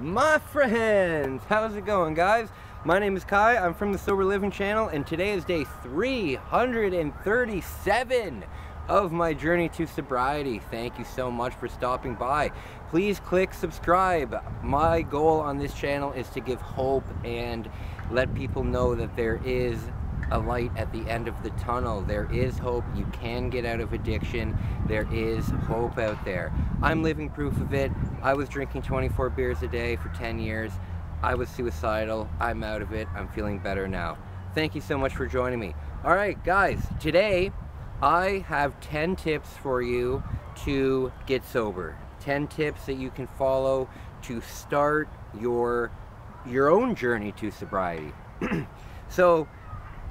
My friends, how's it going, guys? My name is Kai. I'm from the Sober Living channel, and today is day 337 of my journey to sobriety. Thank you so much for stopping by. Please click subscribe. My goal on this channel is to give hope and let people know that there is a light at the end of the tunnel. There is hope. You can get out of addiction. There is hope out there. I'm living proof of it. I was drinking 24 beers a day for 10 years. I was suicidal. I'm out of it. I'm feeling better now. Thank you so much for joining me. All right, guys, today I have 10 tips for you to get sober. 10 tips that you can follow to start your own journey to sobriety. So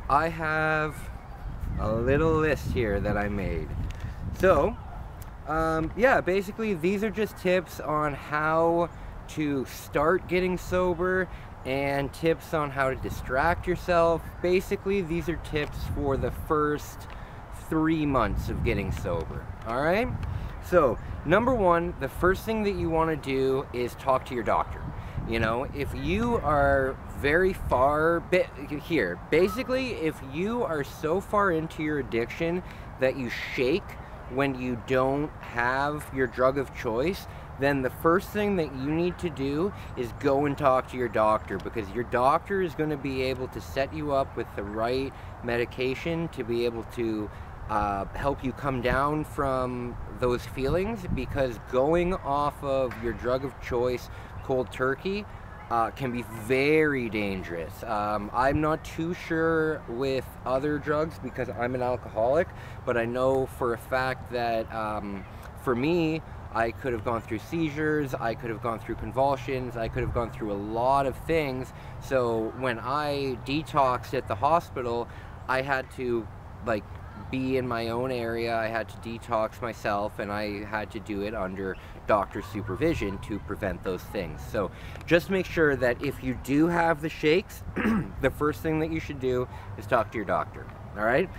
I have a little list here that I made. So, yeah, basically these are just tips on how to start getting sober and tips on how to distract yourself. Basically, these are tips for the first 3 months of getting sober, all right? So, number one, the first thing that you want to do is talk to your doctor. You know, if you are very far here, basically if you are so far into your addiction that you shake when you don't have your drug of choice, then the first thing that you need to do is go and talk to your doctor, because your doctor is going to be able to set you up with the right medication to be able to help you come down from those feelings, because going off of your drug of choice cold turkey can be very dangerous. I'm not too sure with other drugs because I'm an alcoholic, but I know for a fact that for me, I could have gone through seizures, I could have gone through convulsions, I could have gone through a lot of things. So when I detoxed at the hospital, I had to like be in my own area, I had to detox myself, and I had to do it under doctor supervision to prevent those things. So just make sure that if you do have the shakes, the first thing that you should do is talk to your doctor, all right?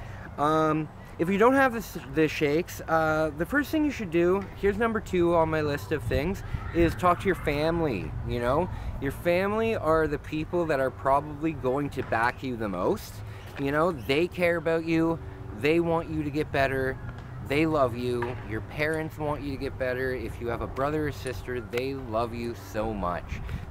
If you don't have the shakes, the first thing you should do, here's number two on my list of things, is talk to your family, you know? Your family are the people that are probably going to back you the most, you know? They care about you. They want you to get better. They love you. Your parents want you to get better. If you have a brother or sister, they love you so much.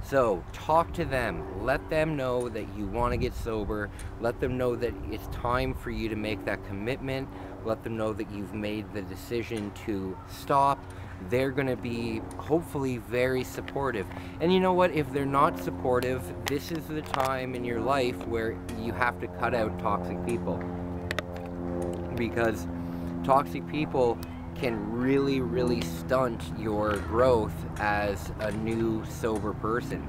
So talk to them. Let them know that you want to get sober. Let them know that it's time for you to make that commitment. Let them know that you've made the decision to stop. They're going to be hopefully very supportive. And you know what, if they're not supportive, this is the time in your life where you have to cut out toxic people, because toxic people can really, really stunt your growth as a new sober person.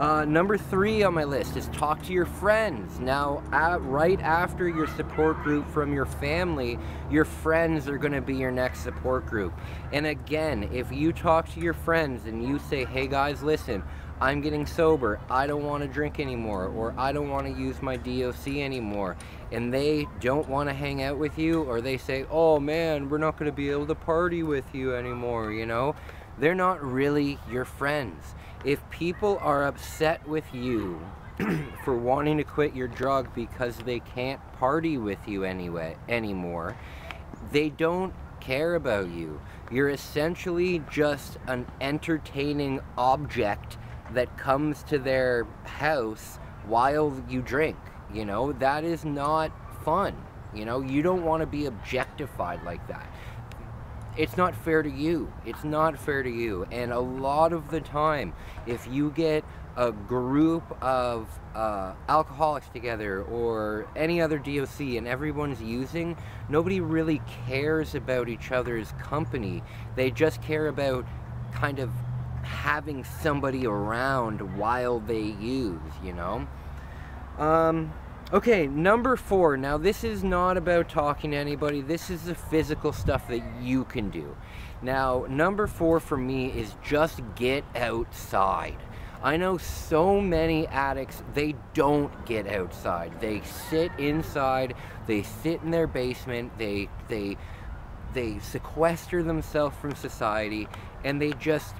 Number three on my list is talk to your friends. Now, right after your support group from your family, your friends are gonna be your next support group. And again, if you talk to your friends and you say, hey guys, listen, I'm getting sober, I don't want to drink anymore, or I don't want to use my DOC anymore, and they don't want to hang out with you, or they say, oh man, we're not going to be able to party with you anymore, you know, they're not really your friends. If people are upset with you for wanting to quit your drug because they can't party with you anymore, they don't care about you. You're essentially just an entertaining object that comes to their house while you drink, you know? That is not fun, you know? You don't want to be objectified like that. It's not fair to you. It's not fair to you. And a lot of the time, if you get a group of alcoholics together or any other DOC and everyone's using, nobody really cares about each other's company. They just care about kind of having somebody around while they use, you know? Okay, number four. Now, this is not about talking to anybody. This is the physical stuff that you can do. Now, number four for me is just get outside. I know so many addicts, they don't get outside. They sit inside, they sit in their basement, they sequester themselves from society, and they just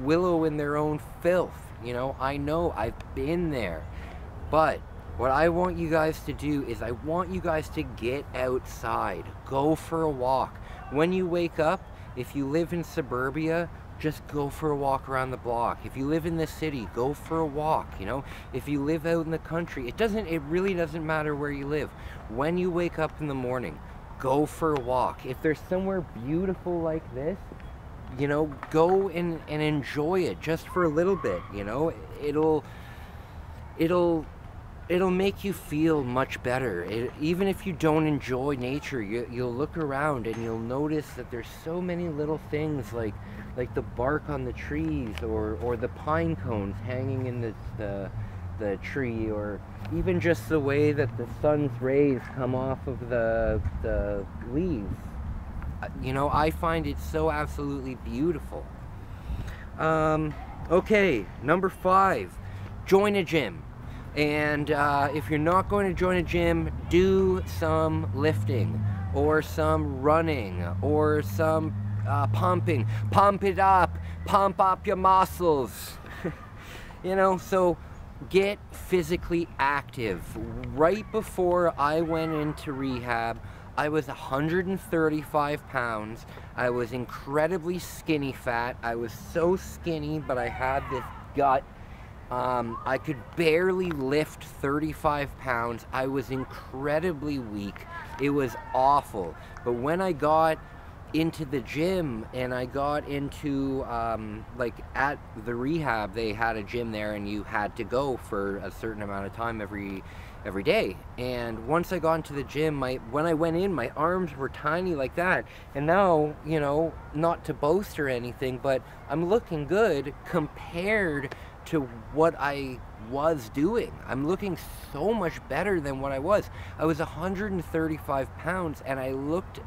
wallow in their own filth. You know, I've been there. But what I want you guys to do is I want you guys to get outside. Go for a walk. When you wake up, if you live in suburbia, just go for a walk around the block. If you live in the city, go for a walk, you know. If you live out in the country, it really doesn't matter where you live. When you wake up in the morning, go for a walk. If there's somewhere beautiful like this, you know, go and enjoy it just for a little bit, you know. It'll make you feel much better. Even if you don't enjoy nature, you'll look around and you'll notice that there's so many little things like the bark on the trees or the pine cones hanging in the tree, or even just the way that the sun's rays come off of the leaves. You know, I find it so absolutely beautiful. Okay, number 5, join a gym. And if you're not going to join a gym, do some lifting or some running or some pumping. Pump it up. Pump up your muscles. You know, so get physically active. Right before I went into rehab, I was 135 pounds. I was incredibly skinny fat. I was so skinny, but I had this gut. I could barely lift 35 pounds. I was incredibly weak. It was awful. But when I got into the gym and I got into, like at the rehab, they had a gym there and you had to go for a certain amount of time every day. And once I got into the gym, when I went in, my arms were tiny like that. And now, you know, not to boast or anything, but I'm looking good compared to what I was doing. I'm looking so much better than what I was. I was 135 pounds and I looked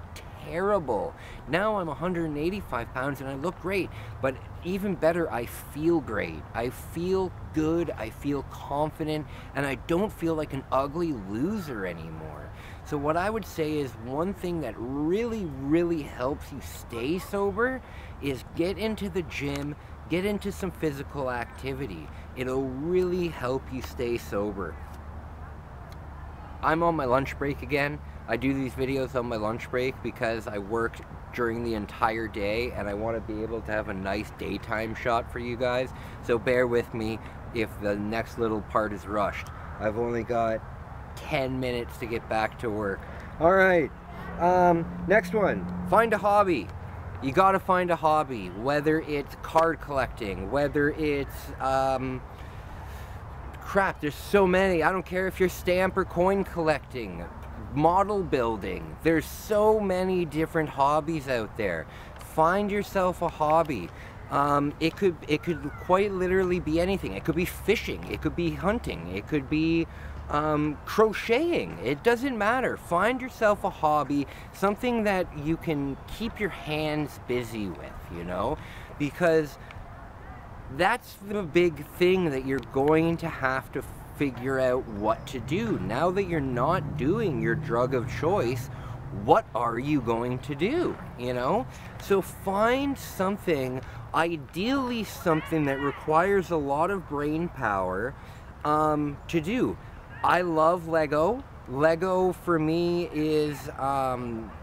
terrible. Now I'm 185 pounds and I look great, but even better, I feel great. I feel good, I feel confident, and I don't feel like an ugly loser anymore. So what I would say is one thing that really, really helps you stay sober is get into the gym, get into some physical activity. It'll really help you stay sober. I'm on my lunch break again. I do these videos on my lunch break because I worked during the entire day and I want to be able to have a nice daytime shot for you guys. So bear with me if the next little part is rushed. I've only got 10 minutes to get back to work. All right, next one, find a hobby. You gotta find a hobby, whether it's card collecting, whether it's, crap, there's so many. I don't care if you're stamp or coin collecting, model building. There's so many different hobbies out there. Find yourself a hobby. It could quite literally be anything. It could be fishing, it could be hunting, it could be crocheting. It doesn't matter. Find yourself a hobby, something that you can keep your hands busy with, you know, because that's the big thing that you're going to have to figure out what to do. Now that you're not doing your drug of choice, what are you going to do, you know? So find something, ideally something that requires a lot of brain power to do. I love Lego. Lego for me is,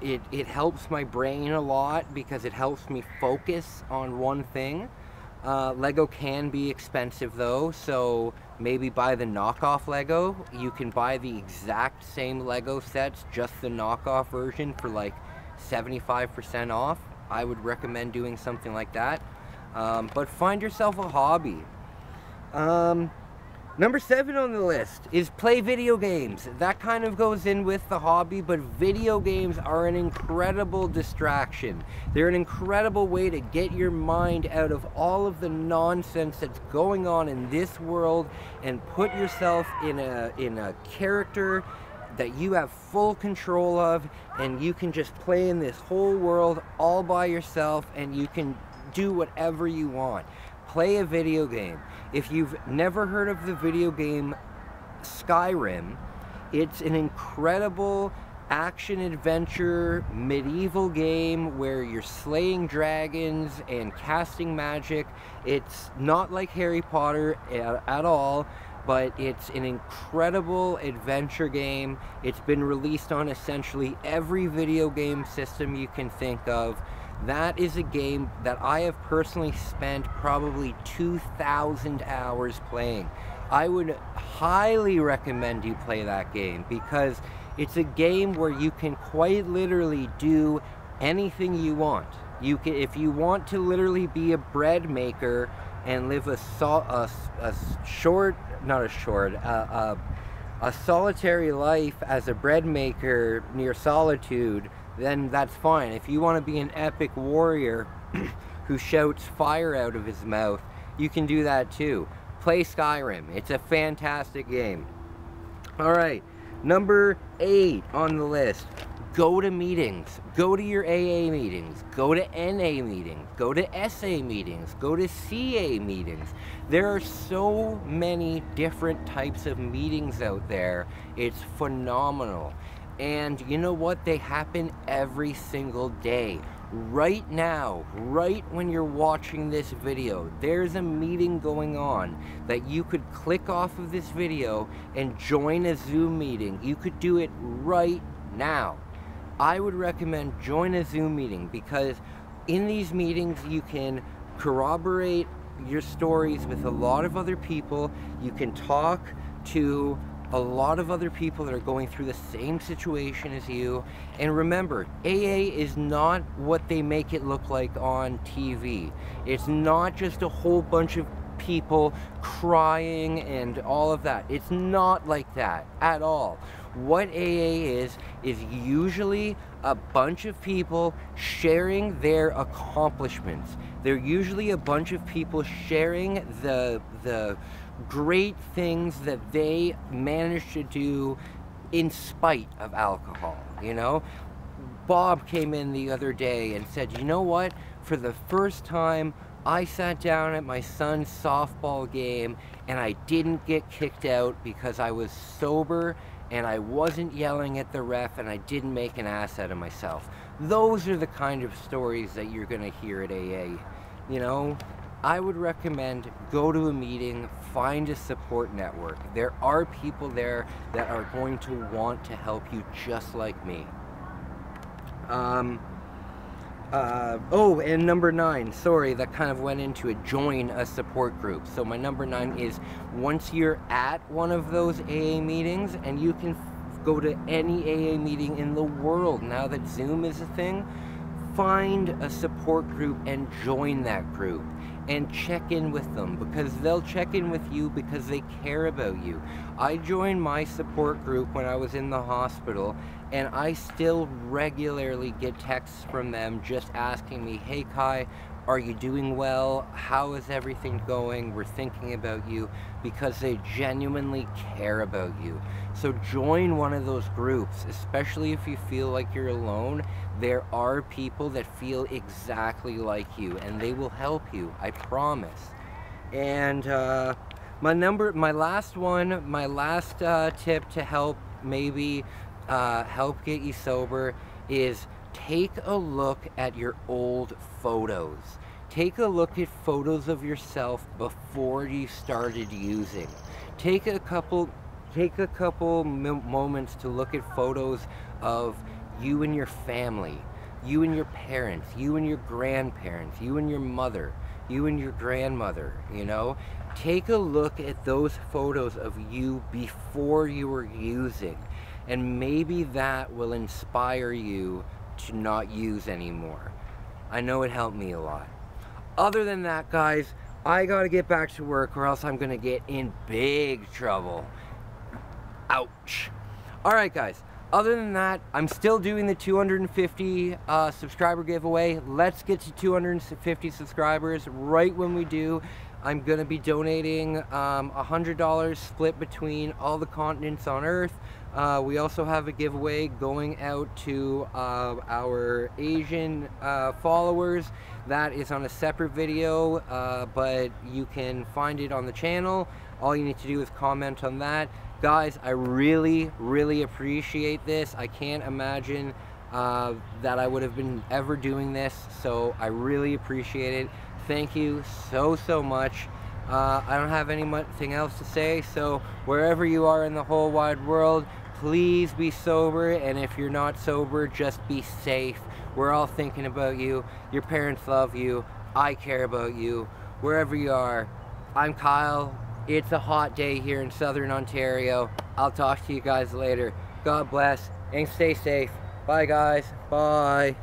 it helps my brain a lot because it helps me focus on one thing. Lego can be expensive though, so maybe buy the knockoff Lego. You can buy the exact same Lego sets, just the knockoff version for like 75% off. I would recommend doing something like that. But find yourself a hobby. Number 7 on the list is play video games. That kind of goes in with the hobby, but video games are an incredible distraction. They're an incredible way to get your mind out of all of the nonsense that's going on in this world and put yourself in a character that you have full control of, and you can just play in this whole world all by yourself and you can do whatever you want. Play a video game. If you've never heard of the video game Skyrim, it's an incredible action-adventure medieval game where you're slaying dragons and casting magic. It's not like Harry Potter at all, but it's an incredible adventure game. It's been released on essentially every video game system you can think of. That is a game that I have personally spent probably 2,000 hours playing. I would highly recommend you play that game because it's a game where you can quite literally do anything you want. You can, if you want to literally be a bread maker and live a solitary life as a bread maker near solitude, then that's fine. If you want to be an epic warrior who shouts fire out of his mouth, you can do that too. Play Skyrim. It's a fantastic game. All right, number 8 on the list. Go to meetings. Go to your AA meetings. Go to NA meetings. Go to SA meetings. Go to CA meetings. There are so many different types of meetings out there. It's phenomenal. And you know what? They happen every single day. Right now, right when you're watching this video, there's a meeting going on that you could click off of this video and join a Zoom meeting. You could do it right now. I would recommend join a Zoom meeting because in these meetings you can corroborate your stories with a lot of other people. You can talk to a lot of other people that are going through the same situation as you. And remember, AA is not what they make it look like on TV. It's not just a whole bunch of people crying and all of that. It's not like that at all. What AA is usually a bunch of people sharing their accomplishments. They're usually a bunch of people sharing the great things that they managed to do in spite of alcohol, you know? Bob came in the other day and said, you know what? For the first time, I sat down at my son's softball game and I didn't get kicked out because I was sober and I wasn't yelling at the ref and I didn't make an ass out of myself. Those are the kind of stories that you're gonna hear at AA, you know? I would recommend go to a meeting, find a support network. There are people there that are going to want to help you just like me. Oh, and number 9, sorry, that kind of went into it, join a support group. So my number 9 is once you're at one of those AA meetings, and you can go to any AA meeting in the world now that Zoom is a thing, find a support group and join that group and check in with them because they'll check in with you because they care about you. I joined my support group when I was in the hospital and I still regularly get texts from them just asking me, hey Kai, are you doing well? How is everything going? We're thinking about you, because they genuinely care about you. So join one of those groups, especially if you feel like you're alone. There are people that feel exactly like you and they will help you, I promise. And my last tip to help maybe help get you sober is take a look at your old photos. Take a look at photos of yourself before you started using. Take a couple moments to look at photos of you and your family, you and your parents, you and your grandparents, you and your mother, you and your grandmother, you know? Take a look at those photos of you before you were using, and maybe that will inspire you to not use anymore. I know it helped me a lot. Other than that, guys, I gotta get back to work or else I'm gonna get in big trouble. Ouch. All right, guys. Other than that, I'm still doing the 250 subscriber giveaway. Let's get to 250 subscribers. Right when we do, I'm gonna be donating $100 split between all the continents on Earth. We also have a giveaway going out to our Asian followers. That is on a separate video, but you can find it on the channel. All you need to do is comment on that. Guys, I really appreciate this. I can't imagine that I would have been ever doing this, so I really appreciate it. Thank you so much. I don't have anything else to say, so wherever you are in the whole wide world, please be sober, and if you're not sober, just be safe. We're all thinking about you. Your parents love you. I care about you. Wherever you are, I'm Kyle. It's a hot day here in Southern Ontario. I'll talk to you guys later. God bless, and stay safe. Bye, guys. Bye.